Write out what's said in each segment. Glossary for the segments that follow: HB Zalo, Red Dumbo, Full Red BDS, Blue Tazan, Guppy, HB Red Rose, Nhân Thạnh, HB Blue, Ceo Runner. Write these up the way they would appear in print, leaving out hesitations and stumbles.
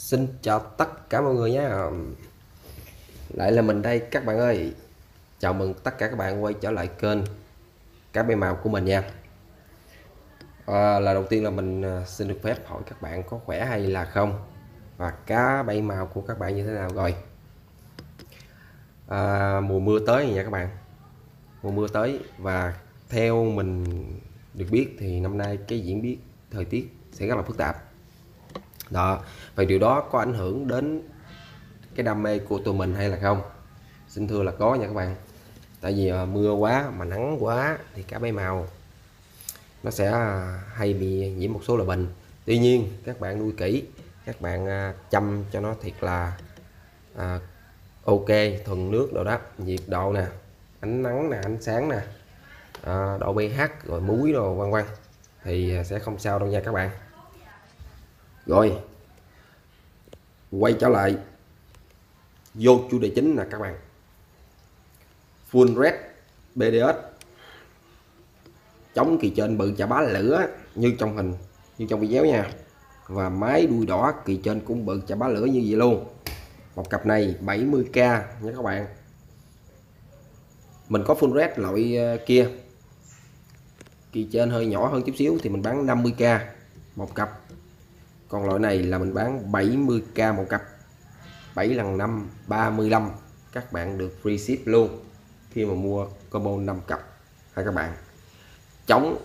Xin chào tất cả mọi người nhé, lại là mình đây các bạn ơi. Chào mừng tất cả các bạn quay trở lại kênh cá bè màu của mình nha. Là đầu tiên là mình xin được phép hỏi các bạn có khỏe hay là không, và cá bè màu của các bạn như thế nào rồi. Mùa mưa tới nha các bạn, mùa mưa tới và theo mình được biết thì năm nay cái diễn biến thời tiết sẽ rất là phức tạp đó. Vậy điều đó có ảnh hưởng đến cái đam mê của tụi mình hay là không? Xin thưa là có nha các bạn. Tại vì mưa quá mà nắng quá thì cá bè màu nó sẽ hay bị nhiễm một số loại bệnh. Tuy nhiên các bạn nuôi kỹ, các bạn chăm cho nó thiệt là ok, thuần nước đồ đó, nhiệt độ nè, ánh nắng nè, ánh sáng nè, độ pH rồi muối đồ vân vân thì sẽ không sao đâu nha các bạn. Rồi quay trở lại vô chủ đề chính là các bạn, Full Red BDS chống kỳ trên bự chà bá lửa như trong hình, như trong video nha. Và máy đuôi đỏ kỳ trên cũng bự chà bá lửa như vậy luôn. Một cặp này 70k nha các bạn. Mình có Full Red loại kia, kỳ trên hơi nhỏ hơn chút xíu thì mình bán 50k một cặp. Còn loại này là mình bán 70k một cặp, 7 lần 5, 35. Các bạn được free ship luôn khi mà mua combo 5 cặp hay các bạn. Trống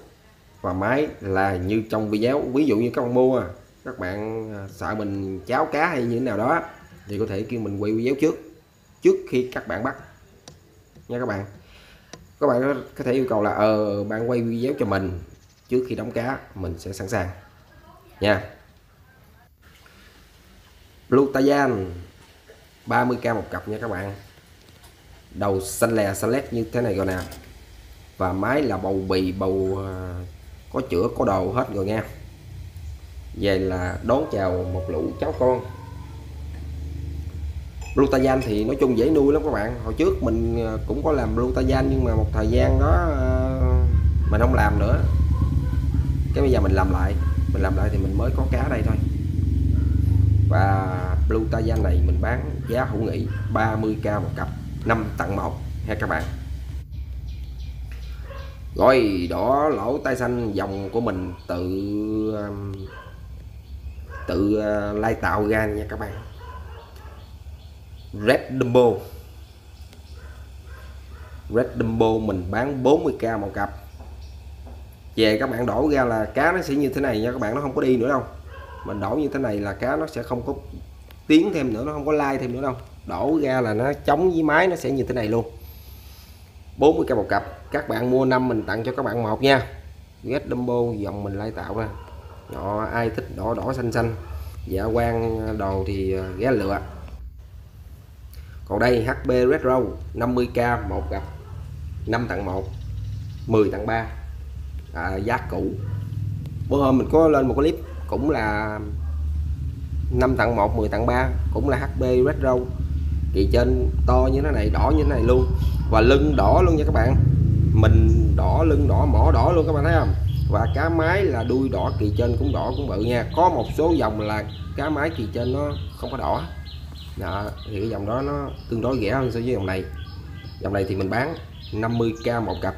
và máy là như trong video. Ví dụ như các bạn mua, các bạn sợ mình cháo cá hay như thế nào đó thì có thể kêu mình quay video trước khi các bạn bắt nha các bạn. Các bạn có thể yêu cầu là bạn quay video cho mình trước khi đóng cá, mình sẽ sẵn sàng nha. Blue Tazan 30k một cặp nha các bạn. Đầu xanh lè xanh lét như thế này rồi nè. Và máy là bầu bì, bầu có chữa có đầu hết rồi nha. Vậy là đón chào một lũ cháu con. Blue Tazan thì nói chung dễ nuôi lắm các bạn. Hồi trước mình cũng có làm Blue Tazan nhưng mà một thời gian đó mình không làm nữa. Cái bây giờ mình làm lại thì mình mới có cá đây thôi. Và Blue Tazan này mình bán giá hữu nghị 30k một cặp, 5 tặng 1 ha các bạn. Rồi đỏ lỗ tai xanh dòng của mình tự lai tạo ra nha các bạn. Red Dumbo mình bán 40k một cặp. Về các bạn đổ ra là cá nó sẽ như thế này nha các bạn, nó không có đi nữa đâu. Mình đổ như thế này là cá nó sẽ không có tiến thêm nữa, nó không có lai thêm nữa đâu. Đổ ra là nó chống với máy, nó sẽ như thế này luôn. 40k một cặp, các bạn mua 5 mình tặng cho các bạn một nha. Red Dumbo dòng mình lai tạo ra. Họ ai thích đỏ đỏ xanh xanh, dạ quang đồ thì ghé lựa. Còn đây HB Red Rose 50k một cặp, 5 tặng 1, 10 tặng 3. Giá cũ. Bữa hôm mình có lên một clip cũng là 5 tặng 1, 10 tặng 3, cũng là HB Red Rose, kỳ trên to như thế này, đỏ như thế này luôn và lưng đỏ luôn nha các bạn. Mình đỏ lưng đỏ, mỏ đỏ luôn các bạn thấy không. Và cá máy là đuôi đỏ, kỳ trên cũng đỏ, cũng bự nha. Có một số dòng là cá máy kỳ trên nó không có đỏ đó, thì cái dòng đó nó tương đối rẻ hơn so với dòng này. Dòng này thì mình bán 50k một cặp,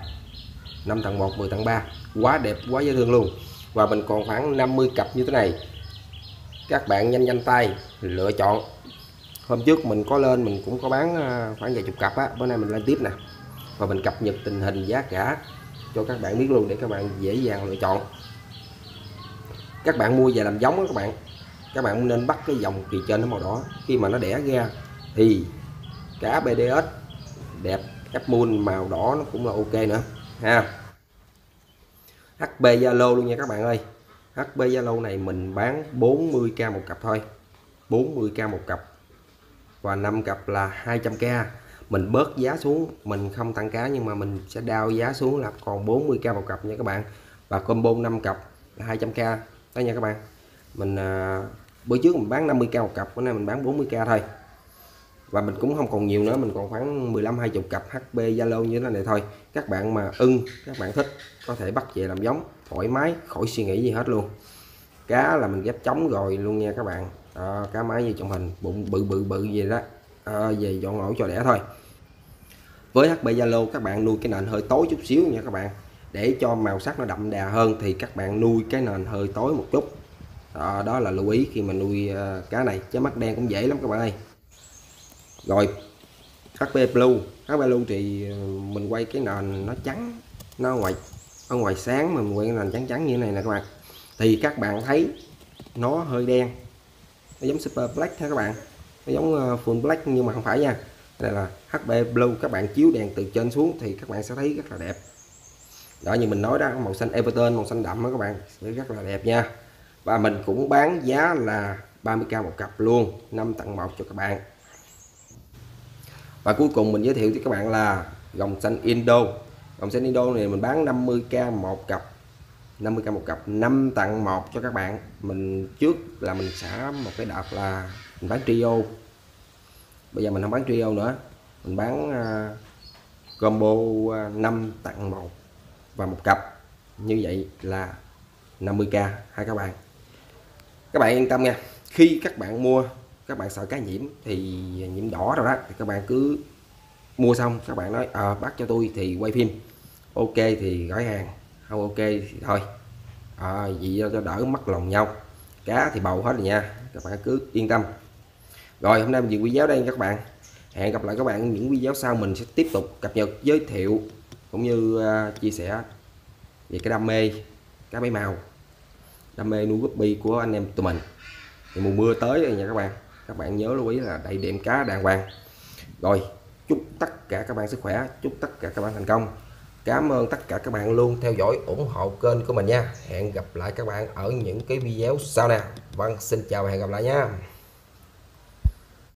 5 tặng 1, 10 tặng 3. Quá đẹp, quá dễ thương luôn. Và mình còn khoảng 50 cặp như thế này, các bạn nhanh tay lựa chọn. Hôm trước mình có lên, mình cũng có bán khoảng vài chục cặp á, bữa nay mình lên tiếp nè. Và mình cập nhật tình hình giá cả cho các bạn biết luôn để các bạn dễ dàng lựa chọn. Các bạn mua về làm giống đó các bạn. Các bạn nên bắt cái dòng kỳ trên nó màu đỏ, khi mà nó đẻ ra thì cá BDS đẹp, ép muôn màu đỏ nó cũng là ok nữa ha. HB Zalo luôn nha các bạn ơi. HB Zalo này mình bán 40k một cặp thôi, 40k một cặp và 5 cặp là 200k. Mình bớt giá xuống, mình không tăng cá nhưng mà mình sẽ đao giá xuống là còn 40k một cặp nha các bạn. Và combo 5 cặp là 200k đó nha các bạn. Mình bữa trước mình bán 50k một cặp, bữa nay mình bán 40k thôi. Và mình cũng không còn nhiều nữa, mình còn khoảng 15-20 cặp HB Zalo như thế này thôi. Các bạn mà các bạn thích có thể bắt về làm giống thoải mái, khỏi suy nghĩ gì hết luôn. Cá là mình ghép trống rồi luôn nha các bạn. cá máy như trong hình, bụng bự gì đó, về dọn ổ cho đẻ thôi. Với HB Zalo các bạn nuôi cái nền hơi tối chút xíu nha các bạn, để cho màu sắc nó đậm đà hơn thì các bạn nuôi cái nền hơi tối một chút. Đó là lưu ý khi mà nuôi cá này, chứ mắt đen cũng dễ lắm các bạn ơi. Rồi HB Blue thì mình quay cái nền nó trắng, nó ở ngoài sáng, mình quay cái nền trắng như thế này nè các bạn, thì các bạn thấy nó hơi đen, nó giống Super Black ha các bạn, nó giống Full Black nhưng mà không phải nha. Đây là HB Blue, các bạn chiếu đèn từ trên xuống thì các bạn sẽ thấy rất là đẹp. Đó, như mình nói đó, màu xanh Everton, màu xanh đậm đó các bạn, sẽ rất là đẹp nha. Và mình cũng bán giá là 30k một cặp luôn, 5 tặng 1 cho các bạn. Và cuối cùng mình giới thiệu cho các bạn là gồng xanh Indo. Gồng xanh Indo này mình bán 50k một cặp, 50k một cặp, 5 tặng 1 cho các bạn. Mình trước là mình xả một cái đợt là mình bán trio, bây giờ mình không bán trio nữa, mình bán combo 5 tặng 1 và một cặp, như vậy là 50k hai các bạn. Các bạn yên tâm nha, khi các bạn mua, các bạn sợ cá nhiễm thì nhiễm đỏ rồi đó, thì các bạn cứ mua xong các bạn nói bắt cho tôi thì quay phim, ok thì gửi hàng, không ok thì thôi, vậy cho đỡ mất lòng nhau, cá thì bầu hết rồi nha, các bạn cứ yên tâm. Rồi hôm nay mình dừng video đây các bạn, hẹn gặp lại các bạn những video sau, mình sẽ tiếp tục cập nhật giới thiệu cũng như chia sẻ về cái đam mê cá bảy màu, đam mê nuôi guppy của anh em tụi mình. Thì mùa mưa tới rồi nha các bạn, các bạn nhớ lưu ý là đậy đệm cá đàng hoàng. Rồi chúc tất cả các bạn sức khỏe, chúc tất cả các bạn thành công. Cảm ơn tất cả các bạn luôn theo dõi ủng hộ kênh của mình nha. Hẹn gặp lại các bạn ở những cái video sau nè. Vâng, xin chào và hẹn gặp lại nha.